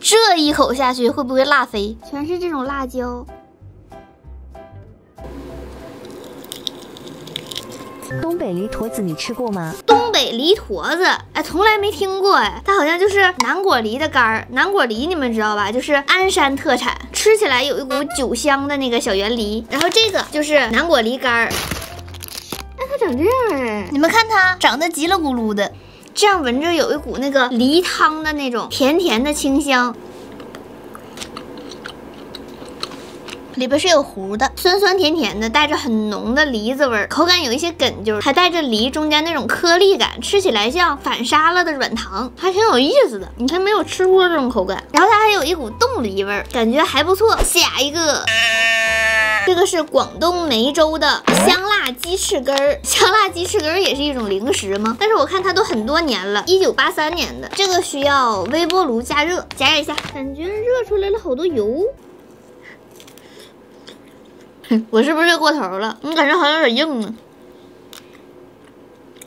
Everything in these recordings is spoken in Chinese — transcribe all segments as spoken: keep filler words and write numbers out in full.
这一口下去会不会辣飞？全是这种辣椒。东北梨坨子你吃过吗？东北梨坨子，哎，从来没听过哎。它好像就是南果梨的干儿，南果梨你们知道吧？就是鞍山特产，吃起来有一股酒香的那个小圆梨。然后这个就是南果梨干儿。哎，它长这样哎，你们看它长得叽里咕噜的。 这样闻着有一股那个梨汤的那种甜甜的清香，里边是有核的，酸酸甜甜的，带着很浓的梨子味儿，口感有一些梗劲儿，还带着梨中间那种颗粒感，吃起来像反沙拉的软糖，还挺有意思的。你看没有吃过这种口感，然后它还有一股冻梨味儿，感觉还不错。下一个。 这个是广东梅州的香辣鸡翅根儿，香辣鸡翅根儿也是一种零食吗？但是我看它都很多年了，一九八三年的。这个需要微波炉加热，加热一下，感觉热出来了好多油。我是不是热过头了？我感觉好像有点硬呢。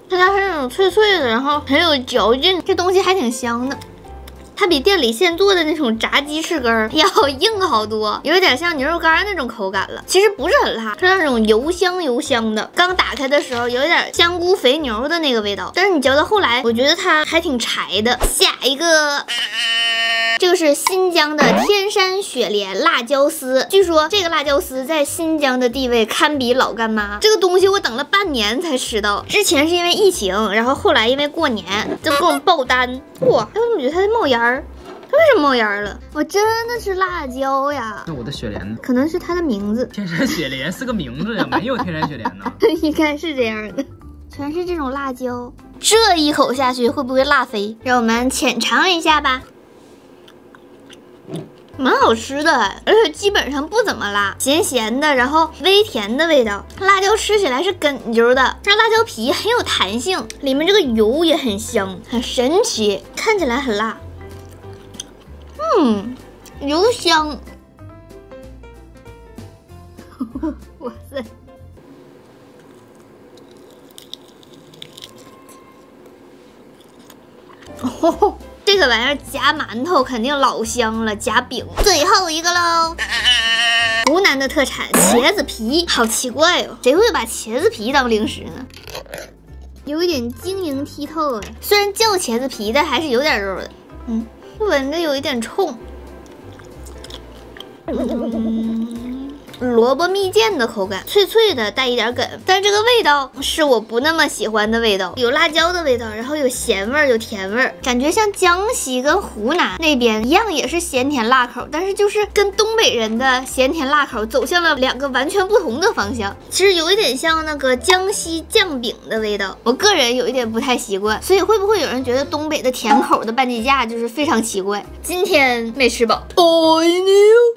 它它是那种脆脆的，然后很有嚼劲，这东西还挺香的。 它比店里现做的那种炸鸡翅根要硬好多，有点像牛肉干那种口感了。其实不是很辣，是那种油香油香的。刚打开的时候有点香菇肥牛的那个味道，但是你嚼到后来，我觉得它还挺柴的。下一个。 这个是新疆的天山雪莲辣椒丝，据说这个辣椒丝在新疆的地位堪比老干妈。这个东西我等了半年才吃到，之前是因为疫情，然后后来因为过年就给我们爆单。哇，哎，我怎么觉得它在冒烟儿？它为什么冒烟了？我真的是辣椒呀！那我的雪莲呢？可能是它的名字。天山雪莲是个名字呀，没有天山雪莲呢。应该是这样的，全是这种辣椒。这一口下去会不会辣飞？让我们浅尝一下吧。 蛮好吃的，而且基本上不怎么辣，咸咸的，然后微甜的味道。辣椒吃起来是梗啾的，那辣椒皮很有弹性，里面这个油也很香，很神奇。看起来很辣，嗯，油香。哇塞！ 哦，这个玩意儿夹馒头肯定老香了，夹饼。最后一个喽，湖南的特产茄子皮，好奇怪哦，谁会把茄子皮当零食呢？有一点晶莹剔透哎，虽然叫茄子皮，但还是有点肉的。嗯，闻着有一点冲。嗯 萝卜蜜饯的口感，脆脆的，带一点梗，但这个味道是我不那么喜欢的味道，有辣椒的味道，然后有咸味，有甜味，感觉像江西跟湖南那边一样，也是咸甜辣口，但是就是跟东北人的咸甜辣口走向了两个完全不同的方向。其实有一点像那个江西酱饼的味道，我个人有一点不太习惯，所以会不会有人觉得东北的甜口的半截架就是非常奇怪？今天没吃饱，I knew。